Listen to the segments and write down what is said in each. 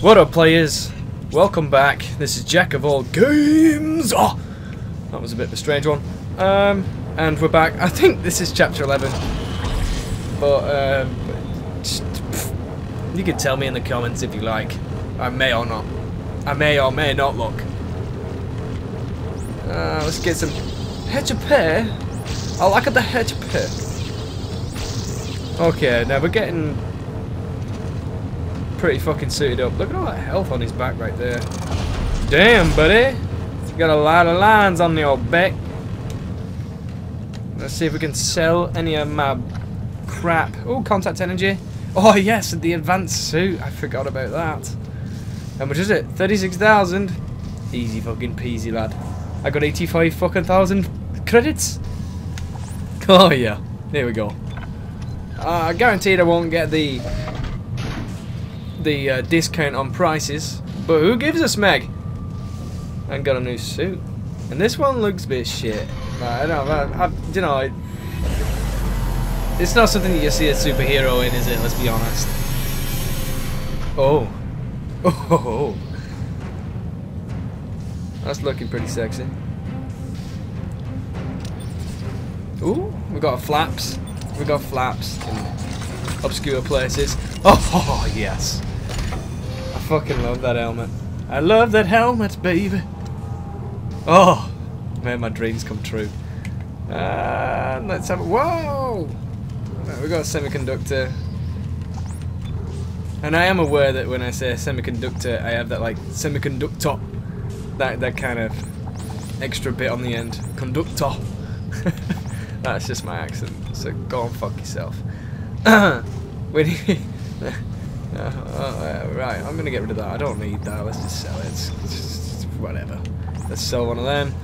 What up, players? Welcome back. This is Jack of All Games. Oh, that was a bit of a strange one. And we're back. I think this is chapter 11. But you can tell me in the comments if you like. I may or not. I may or may not look. Let's get some HP. I like the HP. Okay, now we're getting pretty fucking suited up. Look at all that health on his back right there. Damn, buddy. You got a lot of lines on your back. Let's see if we can sell any of my crap. Oh, contact energy. Oh, yes, the advanced suit. I forgot about that. How much is it? 36,000. Easy fucking peasy, lad. I got 85 fucking thousand credits. Oh yeah, there we go. I guaranteed I won't get the discount on prices, but who gives a smeg? I got a new suit, and this one looks a bit shit. Like, I don't know, you know, it's not something that you see a superhero in, is it? Let's be honest. Oh, oh. That's looking pretty sexy. Ooh, we got flaps. We got flaps in obscure places. Oh, yes. I fucking love that helmet. I love that helmet, baby. Oh, man, my dreams come true. Let's have a... Whoa! We got a semiconductor. And I am aware that when I say semiconductor, I have that, like, semiconductor. That kind of extra bit on the end. Conductor. That's just my accent, so go and fuck yourself. Right, I'm gonna get rid of that. I don't need that. Let's just sell it. It's whatever. Let's sell one of them.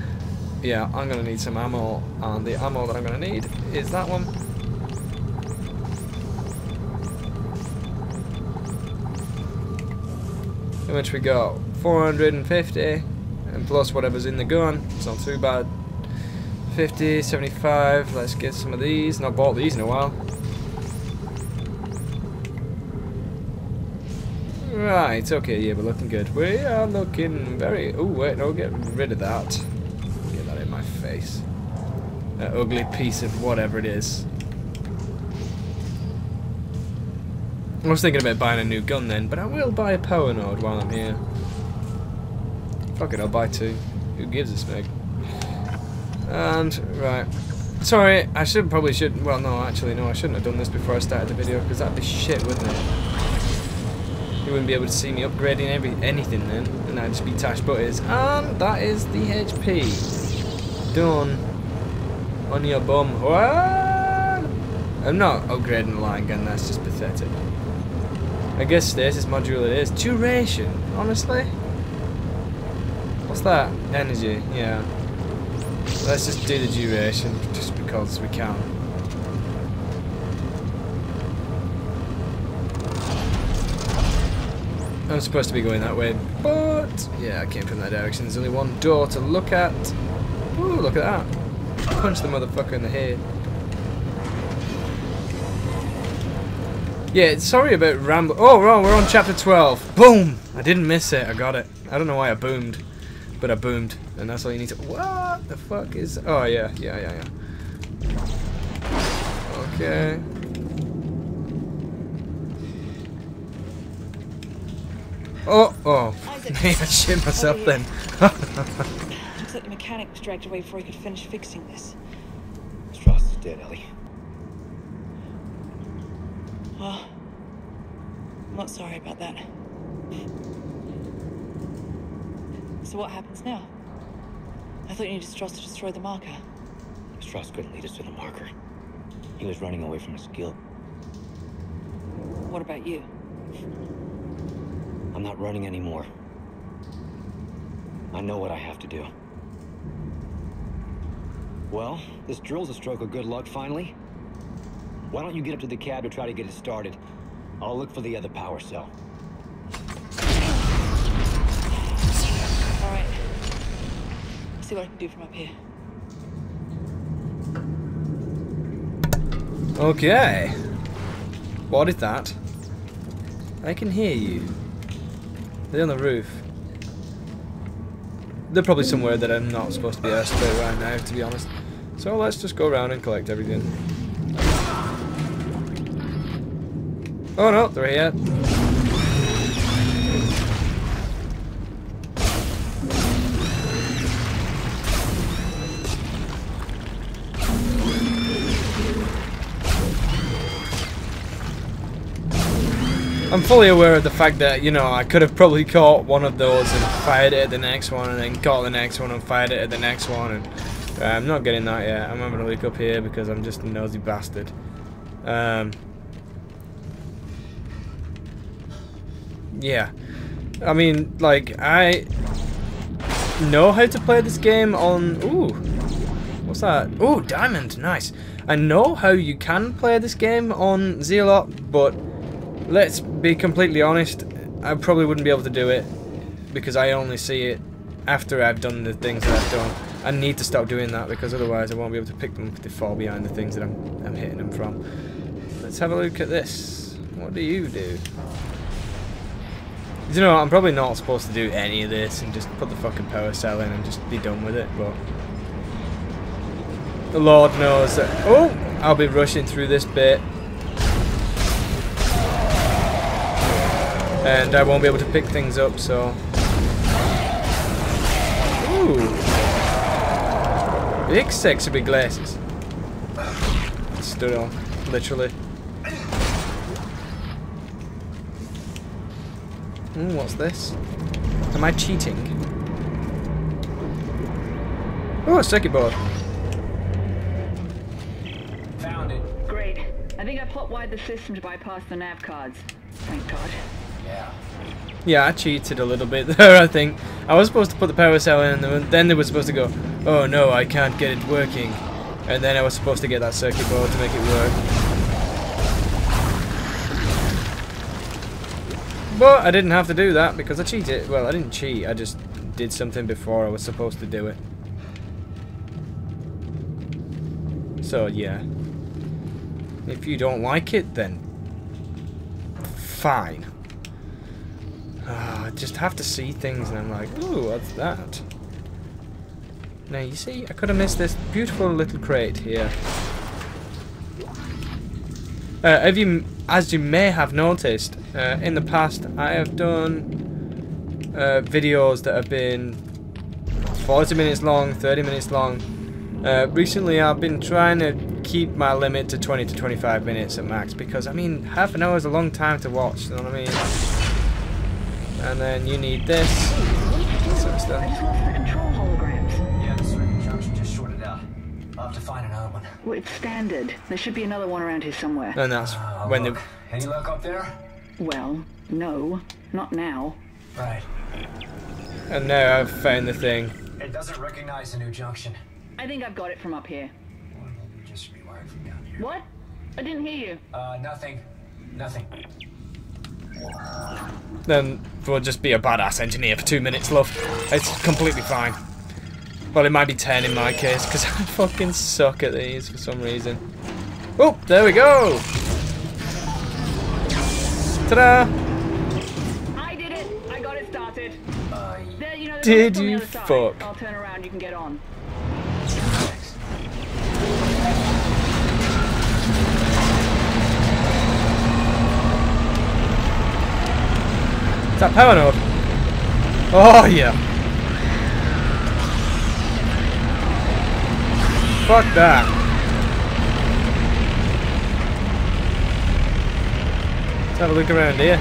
Yeah, I'm gonna need some ammo, and the ammo that I'm gonna need is that one. How much we got? 450. And plus whatever's in the gun, it's not too bad. 50, 75, let's get some of these. Not bought these in a while. Right, okay, yeah, we're looking good. We are looking very... Oh, wait, no, get rid of that. Get that in my face. That ugly piece of whatever it is. I was thinking about buying a new gun then, but I will buy a power node while I'm here. Fuck it, I'll buy two. Who gives a smeg? And, right. Sorry, I should probably shouldn't. Well, no, actually, no, I shouldn't have done this before I started the video, because that'd be shit, wouldn't it? You wouldn't be able to see me upgrading anything then, and I'd just be tash butters. And that is the HP. Done. On your bum. What? I'm not upgrading the line gun, that's just pathetic. I guess stasis module it is. Duration, honestly? What's that? Energy, yeah. Let's just do the duration, just because we can. I'm supposed to be going that way, but... Yeah, I came from that direction. There's only one door to look at. Ooh, look at that. Punch the motherfucker in the head. Yeah, sorry about ramble... Oh, wrong, we're on chapter 12. Boom! I didn't miss it, I got it. I don't know why I boomed. But I boomed, and that's all you need to... What the fuck is... Oh, yeah. Okay. Oh. I shit myself then. Looks like the mechanic was dragged away before he could finish fixing this. Stross is dead, Ellie. Well, I'm not sorry about that. So what happens now? I thought you needed Stross to destroy the marker. Stross couldn't lead us to the marker. He was running away from his guilt. What about you? I'm not running anymore. I know what I have to do. Well, this drill's a stroke of good luck finally. Why don't you get up to the cab to try to get it started? I'll look for the other power cell. See what I can do from up here. Okay. What is that? I can hear you. They're on the roof. They're probably somewhere that I'm not supposed to be asked about right now, to be honest. So let's just go around and collect everything. Oh no, they're here. I'm fully aware of the fact that, you know, I could have probably caught one of those and fired it at the next one, and then caught the next one and fired it at the next one, and I'm not getting that yet. I'm having to look up here because I'm just a nosy bastard. Yeah, I mean, like, I know how to play this game on... Ooh, what's that? Ooh, diamond, nice. I know how you can play this game on Zealot, but... let's be completely honest, I probably wouldn't be able to do it because I only see it after I've done the things that I've done. I need to stop doing that because otherwise I won't be able to pick them if they fall behind the things that I'm hitting them from. Let's have a look at this. What do you do? You know, I'm probably not supposed to do any of this and just put the fucking power cell in and just be done with it, but... the Lord knows that... Oh! I'll be rushing through this bit. And I won't be able to pick things up, so... Ooh! Big sexy big glasses. Stood on, literally. Ooh, what's this? Am I cheating? Oh, a circuit board. Found it. Great. I think I plot-wired the system to bypass the nav cards. Thank God. Yeah, I cheated a little bit there, I think. I was supposed to put the power cell in, and then they were supposed to go, oh no, I can't get it working. And then I was supposed to get that circuit board to make it work. But I didn't have to do that because I cheated. Well, I didn't cheat, I just did something before I was supposed to do it. So, yeah. If you don't like it, then... fine. I just have to see things and I'm like, ooh, what's that? Now you see, I could have missed this beautiful little crate here. As you may have noticed, in the past I have done videos that have been 40 minutes long, 30 minutes long. Recently I've been trying to keep my limit to 20 to 25 minutes at max because, I mean, half an hour is a long time to watch, you know what I mean? And then you need this. Sort of stuff. I just lost the control holograms. Yeah, the circuit junction just shorted out. I'll have to find another one. Well, it's standard. There should be another one around here somewhere. And that's when the... Any luck up there? Well, no. Not now. Right. And now I've found the thing. It doesn't recognize the new junction. I think I've got it from up here. Or maybe just rewired from down here. What? I didn't hear you. Nothing. Nothing. Then we'll just be a badass engineer for 2 minutes, love. It's completely fine. Well, it might be 10 in my case, because I fucking suck at these for some reason. Oh, there we go! Ta-da! I did it! I got it started. There, you know, did you fuck? I'll turn around, you can get on. Is that power node? Oh yeah. Fuck that. Let's have a look around here.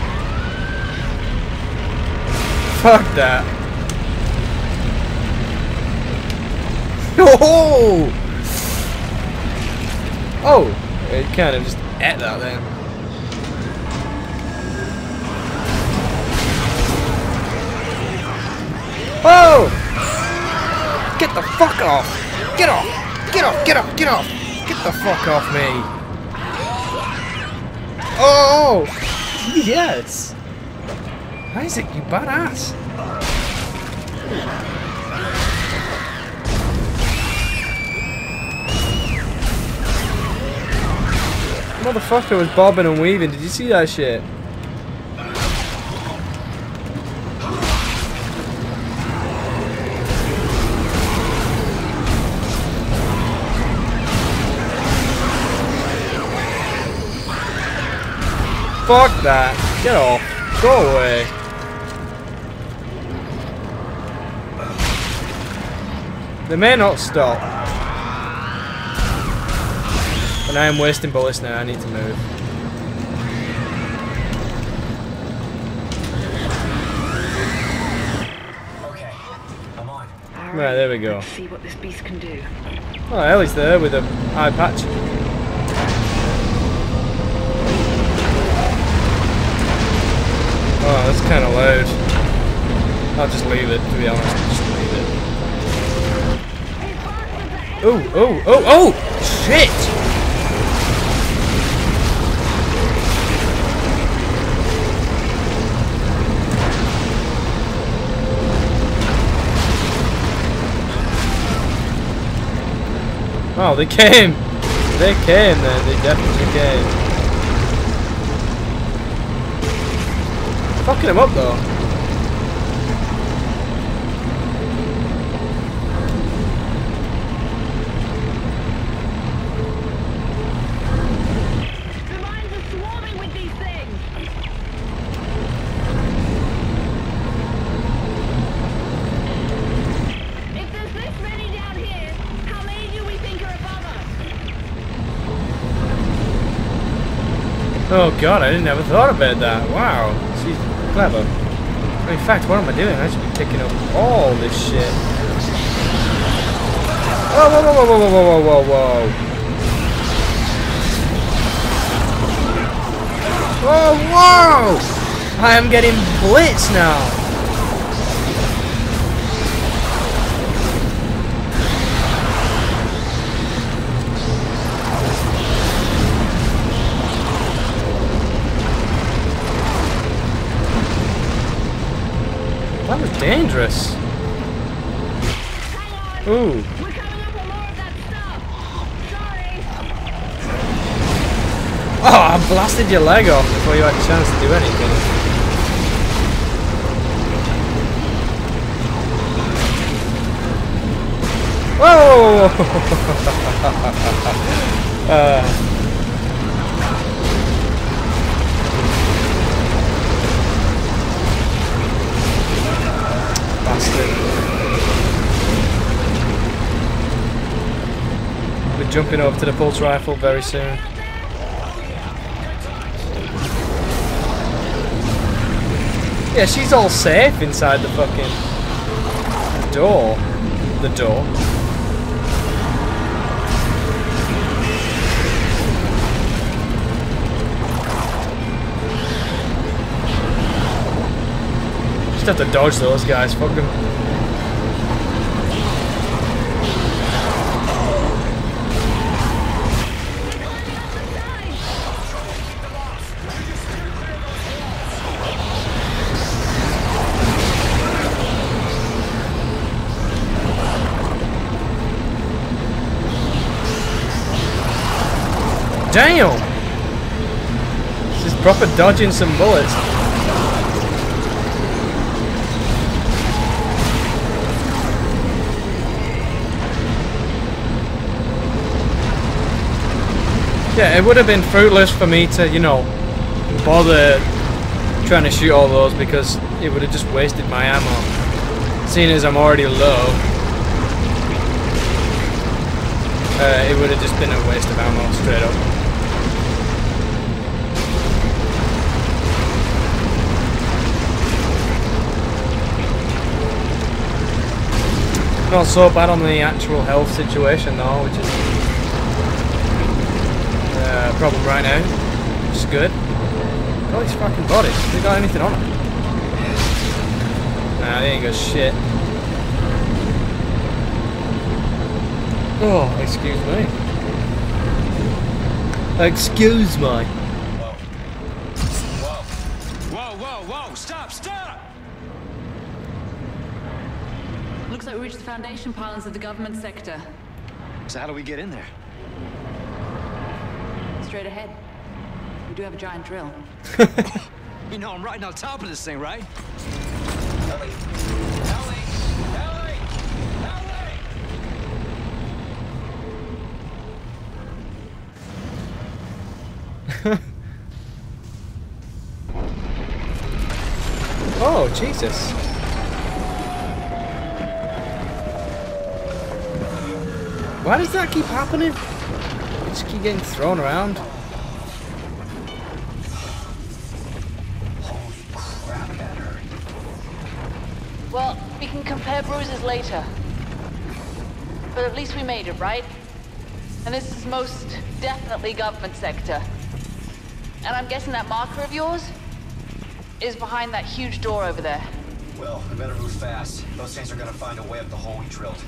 Fuck that. Oh! Oh! It kind of just ate that then. Whoa! Get the fuck off! Get off! Get off! Get off! Get off! Get the fuck off me! Oh! Yes! Isaac, you badass! Motherfucker was bobbing and weaving. Did you see that shit? Fuck that. Get off. Go away. They may not stop. And I am wasting bullets now. I need to move. Okay, I'm on. Right, there we go. Let's see what this beast can do. Oh, Ellie's there with an eye patch. Oh, that's kind of loud. I'll just leave it, to be honest. Just leave it. Oh, oh, oh, oh! Shit! Oh, they came! They came there, they definitely came. Fucking him up though. The mines are swarming with these things. If there's this many down here, how many do we think are above us? Oh god, I didn't ever thought about that. Wow. Clever. In fact, what am I doing? I should be picking up all this shit. Whoa, whoa, whoa, whoa, whoa, whoa, whoa, whoa. Whoa, whoa! I am getting blitzed now. That was dangerous. Ooh. We're coming up with more of that stuff. Sorry. Oh, I blasted your leg off before you had a chance to do anything. Whoa! We're jumping over to the pulse rifle very soon. Yeah, she's all safe inside the fucking door. The door. Just have to dodge those guys, fuck them. Damn! This is proper dodging some bullets. Yeah, it would have been fruitless for me to, you know, bother trying to shoot all those because it would have just wasted my ammo. Seeing as I'm already low, it would have just been a waste of ammo straight up. Not so bad on the actual health situation though, which is a problem right now, which is good. Look at all these fucking bodies, have they got anything on them? Nah, they ain't got shit. Oh, excuse me. Excuse me. Whoa. Whoa. Whoa, whoa, whoa, stop, stop! Looks like we reached the foundation pylons of the government sector. So how do we get in there? Straight ahead. We do have a giant drill. You know I'm right on top of this thing, right? Ellie! Ellie! Ellie! Ellie! Oh, Jesus. Why does that keep happening? I just keep getting thrown around. Holy crap, that hurt. Well, we can compare bruises later. But at least we made it, right? And this is most definitely government sector. And I'm guessing that marker of yours is behind that huge door over there. Well, we better move fast. Those things are gonna find a way up the hole we drilled.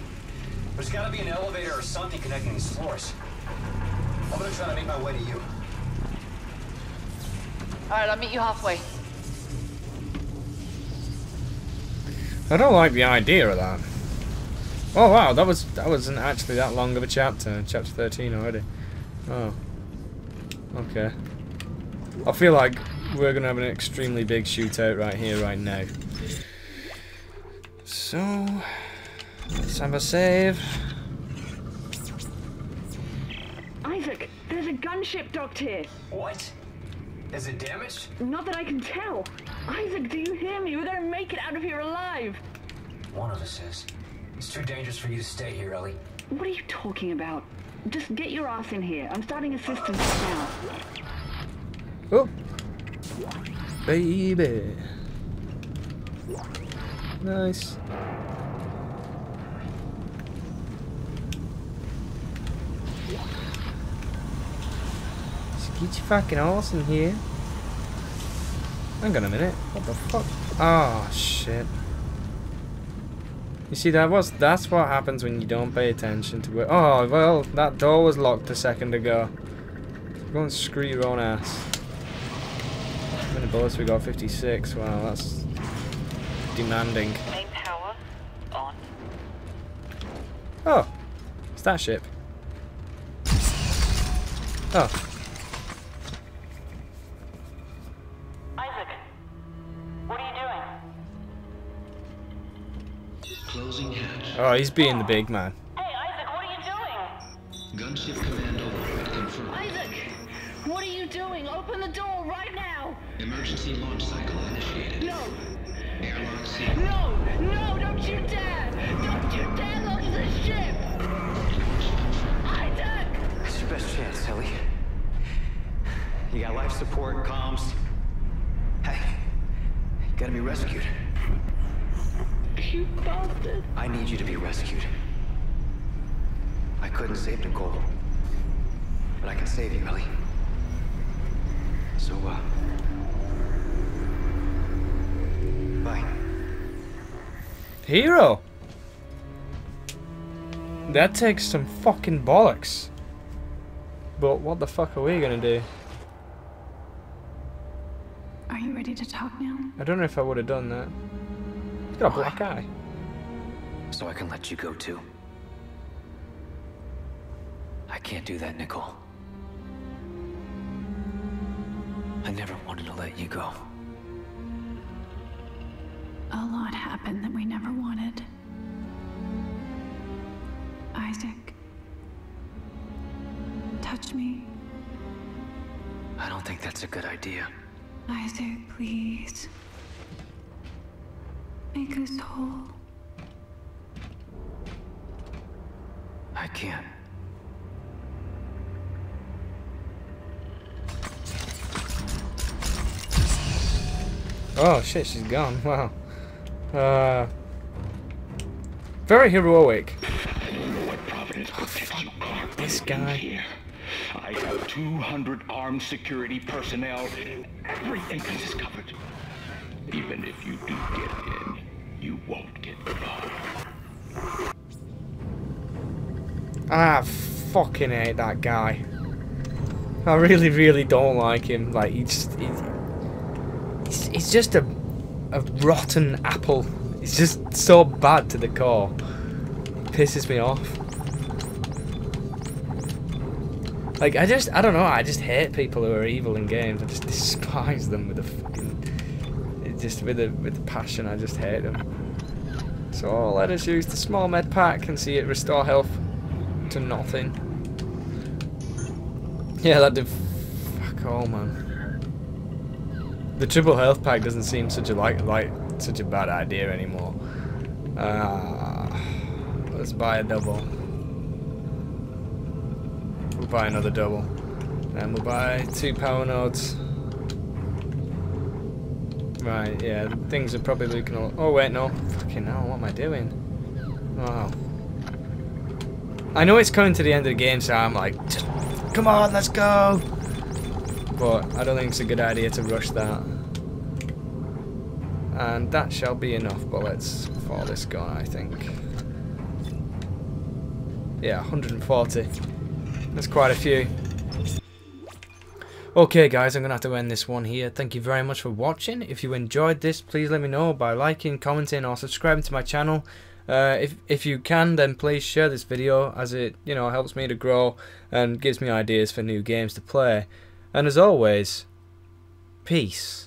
There's gotta be an elevator or something connecting these floors. I'm gonna try to make my way to you. Alright, I'll meet you halfway. I don't like the idea of that. Oh wow, that wasn't actually that long of a chapter. Chapter 13 already. Oh. Okay. I feel like we're gonna have an extremely big shootout right here, right now. So let's have a save. Isaac, there's a gunship docked here. What? Is it damaged? Not that I can tell. Isaac, do you hear me? We don't make it out of here alive. One of us is. It's too dangerous for you to stay here, Ellie. What are you talking about? Just get your ass in here. I'm starting assistance now. Oh. Baby. Nice. So get your fucking ass in here. Hang on a minute. What the fuck? Oh shit. You see, that's what happens when you don't pay attention to it. Oh well, that door was locked a second ago. Go and screw your own ass. How many bullets we got? 56. Wow, that's demanding. Main power on. Oh, it's that ship. Oh. Isaac, what are you doing? Closing hatch. Oh, he's being the big man. Hey, Isaac, what are you doing? Gunship command override confirmed. Isaac, what are you doing? Open the door right now. Emergency launch cycle initiated. No! Airlock sealed. No! No! Don't you dare! Don't you dare launch the ship! Isaac! That's your best chance, Ellie. You got life support, comms. Hey, you gotta be rescued. You bastard. I need you to be rescued. I couldn't save Nicole. But I can save you, Ellie. So, bye. Hero! That takes some fucking bollocks. But what the fuck are we gonna do? Are you ready to talk now? I don't know if I would have done that. He's got a black eye. So I can let you go too. I can't do that, Nicole. I never wanted to let you go. A lot happened that we never wanted. Isaac, touch me. I don't think that's a good idea. Isaac, please. Make us whole. I can't. Oh shit, she's gone. Wow. Very heroic. I don't know what Providence protects you from. This guy here. I have 200 armed security personnel. Every entrance is covered. Even if you do get in, you won't get involved. I fucking hate that guy. I really, really don't like him. Like he's just a rotten apple. It's just so bad to the core. It pisses me off. Like I don't know. I just hate people who are evil in games. I just despise them with a fucking, just with a passion. I just hate them. So let us use the small med pack and see it restore health to nothing. Yeah, that did fuck all, man. The triple health pack doesn't seem such a such a bad idea anymore. Let's buy a double. We'll buy another double. And we'll buy 2 power nodes. Right, yeah, things are probably looking all... Oh, wait, no. Fucking hell, what am I doing? Wow. I know it's coming to the end of the game, so I'm like, just, come on, let's go! But I don't think it's a good idea to rush that. And that shall be enough bullets for this gun, I think. Yeah, 140. That's quite a few. Okay guys, I'm going to have to end this one here. Thank you very much for watching. If you enjoyed this, please let me know by liking, commenting or subscribing to my channel. If you can, then please share this video, as it, you know, helps me to grow and gives me ideas for new games to play. And as always, peace.